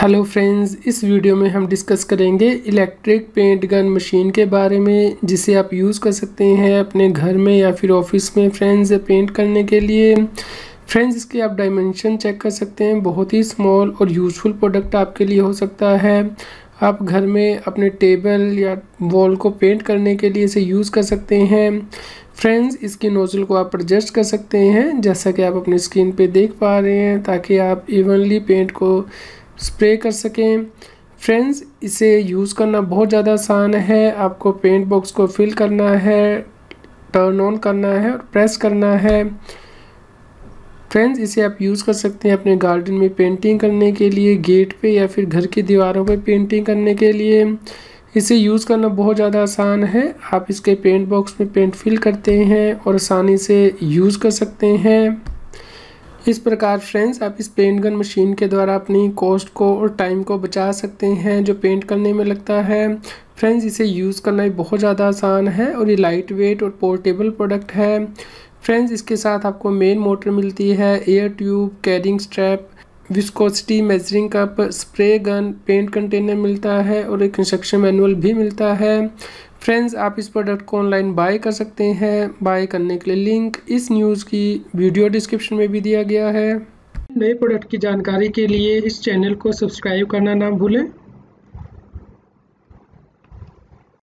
Hello friends, इस video में हम डिस्कस करेंगे इलेक्ट्रिक पेंट गन मशीन के बारे में, जिसे आप यूज़ कर सकते हैं अपने घर में या फिर ऑफिस में फ्रेंड्स पेंट करने के लिए। फ्रेंड्स इसके आप डायमेंशन चेक कर सकते हैं, बहुत ही स्मॉल और यूज़फुल प्रोडक्ट आपके लिए हो सकता है। आप घर में अपने टेबल या वॉल को पेंट करने के लिए इसे यूज़ कर सकते हैं। फ्रेंड्स इसकी नोज़ल को आप एडजस्ट कर सकते हैं जैसा कि आप अपनी स्क्रीन पे देख पा रहे हैं, ताकि आप इवनली पेंट को स्प्रे कर सकें। फ्रेंड्स इसे यूज़ करना बहुत ज़्यादा आसान है। आपको पेंट बॉक्स को फिल करना है, टर्न ऑन करना है और प्रेस करना है। फ्रेंड्स इसे आप यूज़ कर सकते हैं अपने गार्डन में पेंटिंग करने के लिए, गेट पे या फिर घर की दीवारों पे पेंटिंग करने के लिए। इसे यूज़ करना बहुत ज़्यादा आसान है। आप इसके पेंट बॉक्स में पेंट फिल करते हैं और आसानी से यूज़ कर सकते हैं। इस प्रकार फ्रेंड्स आप इस पेंट गन मशीन के द्वारा अपनी कॉस्ट को और टाइम को बचा सकते हैं जो पेंट करने में लगता है। फ्रेंड्स इसे यूज़ करना भी बहुत ज़्यादा आसान है और ये लाइट वेट और पोर्टेबल प्रोडक्ट है। फ्रेंड्स इसके साथ आपको मेन मोटर मिलती है, air tube, carrying strap, viscosity measuring cup, spray gun, paint container मिलता है और एक इंस्ट्रक्शन मैनुअल भी मिलता है। फ्रेंड्स आप इस प्रोडक्ट को ऑनलाइन बाय कर सकते हैं। बाय करने के लिए लिंक इस न्यूज़ की वीडियो डिस्क्रिप्शन में भी दिया गया है। नए प्रोडक्ट की जानकारी के लिए इस चैनल को सब्सक्राइब करना ना भूलें।